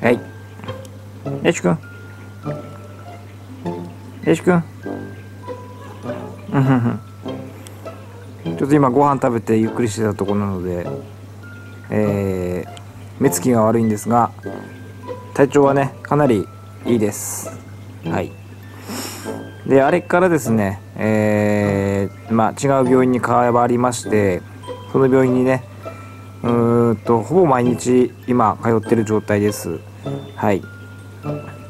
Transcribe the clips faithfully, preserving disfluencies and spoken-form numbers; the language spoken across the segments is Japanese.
はい。よしくん。よしくん。うんふんふん。ちょっと今ご飯食べてゆっくりしてたところなので、えー、目つきが悪いんですが、体調はね、かなりいいです。はい。で、あれからですね、えー、まあ違う病院に変わりまして、その病院にね、うーんとほぼ毎日今通ってる状態です。はい。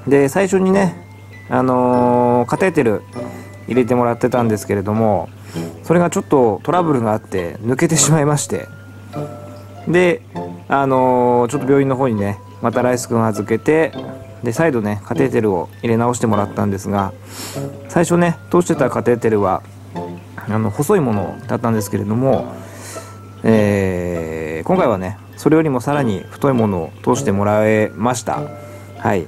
で、最初にね、あのー、カテーテル入れてもらってたんですけれども、それがちょっとトラブルがあって抜けてしまいまして、で、あのー、ちょっと病院の方にね、またライス君預けて、で再度ねカテーテルを入れ直してもらったんですが、最初ね通してたカテーテルはあの細いものだったんですけれども、えー、今回はねそれよりもさらに太いものを通してもらえました。はい。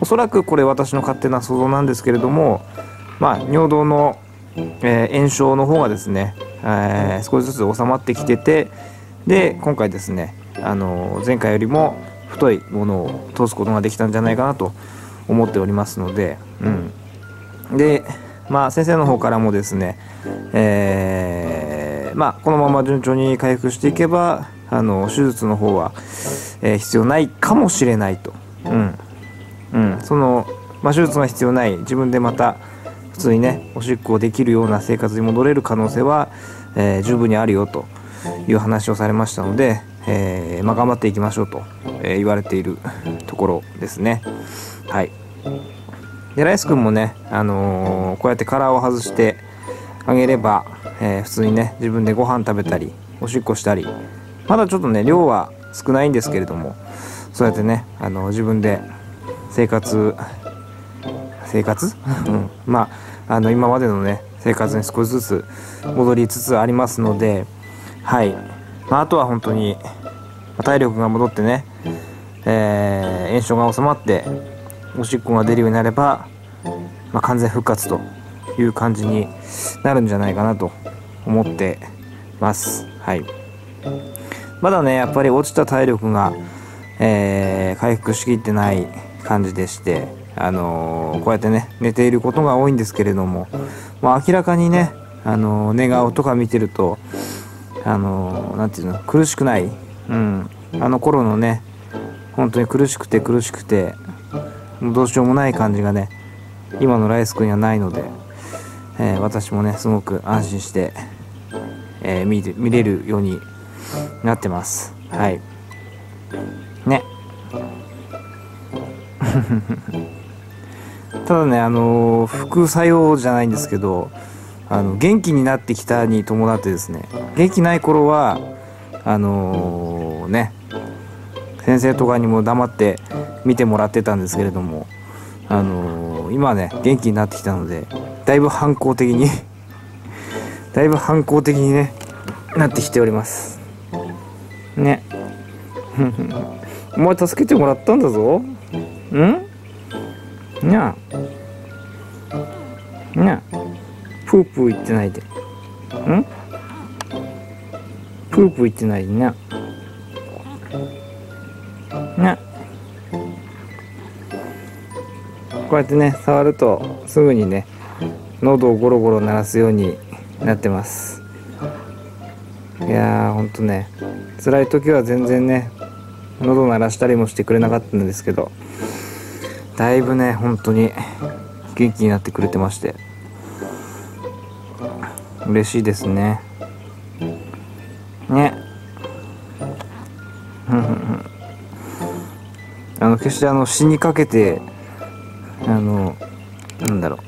おそらくこれ私の勝手な想像なんですけれども、まあ尿道の、えー、炎症の方がですね、えー、少しずつ収まってきてて、で今回ですね、あのー、前回よりも太いものを通すことができたんじゃないかなと思っておりますので、うん、で、まあ、先生の方からもですね、えーまあ、このまま順調に回復していけばあの手術の方は、えー、必要ないかもしれないと、うんうん、その、まあ、手術が必要ない、自分でまた普通にねおしっこできるような生活に戻れる可能性は、えー、十分にあるよという話をされましたので、えーまあ、頑張っていきましょうと、えー、言われているところですね。はい。でライス君もね、あのー、こうやって殻を外してあげれば、えー、普通にね自分でご飯食べたりおしっこしたり、まだちょっとね量は少ないんですけれども、そうやってね、あのー、自分で生活生活、うん、まあ、あの今までのね生活に少しずつ戻りつつありますので、はい。まあ、あとは本当に体力が戻ってね、えー、炎症が収まっておしっこが出るようになれば、まあ、完全復活という感じになるんじゃないかなと思ってます。はい、まだねやっぱり落ちた体力が、えー、回復しきってない感じでして、あのー、こうやってね寝ていることが多いんですけれども、まあ、明らかにね、あのー、寝顔とか見てるとあのなんていうの、苦しくない、うん、あの頃のね本当に苦しくて苦しくてどうしようもない感じがね今のライス君にはないので、えー、私もねすごく安心して、えー、見れ、見れるようになってます。はいねただね、あのー、副作用じゃないんですけど、あの元気になってきたに伴ってですね、元気ない頃はあのー、ね先生とかにも黙って見てもらってたんですけれども、あのー、今はね元気になってきたので、だいぶ反抗的にだいぶ反抗的にねなってきておりますねお前助けてもらったんだぞんにゃにゃプープー言ってないで。ん？プープー言ってないでな。な。こうやってね、触るとすぐにね、喉をゴロゴロ鳴らすようになってます。いやー、ほんとね、辛い時は全然ね、喉鳴らしたりもしてくれなかったんですけど、だいぶね、ほんとに元気になってくれてまして。嬉しいですね。ね。あの決してあの死にかけてあのなんだろう、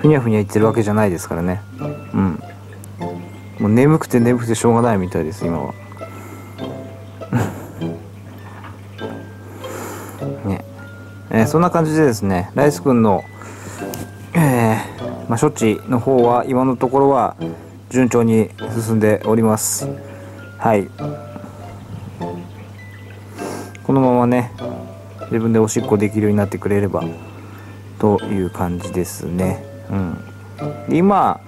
ふにゃふにゃ言ってるわけじゃないですからね。うん。もう眠くて眠くてしょうがないみたいです今は。ね。えー、そんな感じでですね、ライス君の。まあ、処置の方は今のところは順調に進んでおります。はい。このままね自分でおしっこできるようになってくれればという感じですね。うん、今、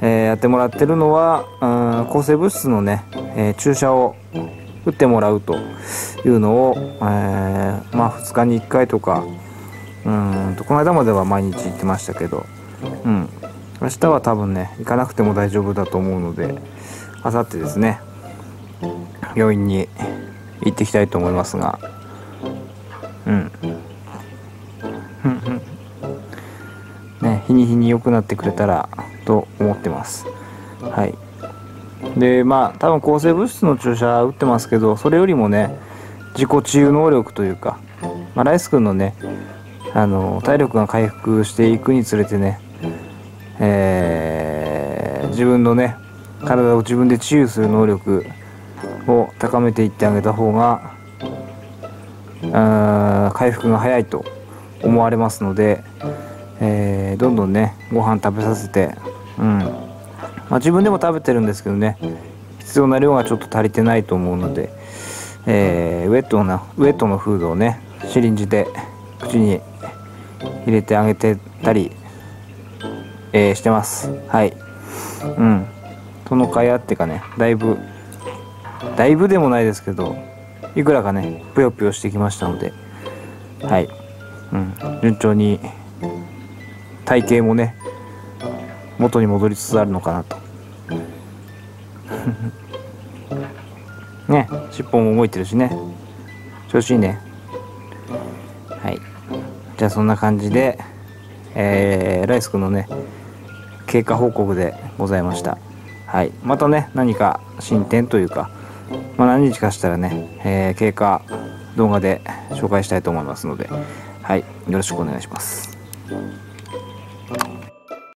えー、やってもらってるのは、うん、抗生物質のね、えー、注射を打ってもらうというのを、えー、まあふつかにいっかいとか、うんとこの間までは毎日行ってましたけど、うん、明日は多分ね行かなくても大丈夫だと思うので、あさってですね病院に行ってきたいと思いますが、うんね、日に日に良くなってくれたらと思ってます。はい。でまあ多分抗生物質の注射打ってますけど、それよりもね自己治癒能力というか、まあ、ライス君のねあの体力が回復していくにつれてね、えー、自分のね体を自分で治癒する能力を高めていってあげた方があ回復が早いと思われますので、えー、どんどんねご飯食べさせて、うんまあ、自分でも食べてるんですけどね必要な量がちょっと足りてないと思うので、えー、ウェットなウェットのフードをねシリンジで口に入れてあげてたり、えー、してます。はい。うん。そのかいあってかね、だいぶだいぶでもないですけど、いくらかねぷよぷよしてきましたので、はい。うん。順調に体型もね元に戻りつつあるのかなと。ね、尻尾も動いてるしね、調子いいね。はい。じゃあそんな感じで、えー、ライス君のね経過報告でございました。はい。またね何か進展というか、まあ、何日かしたらね、えー、経過動画で紹介したいと思いますので、はい、よろしくお願いします。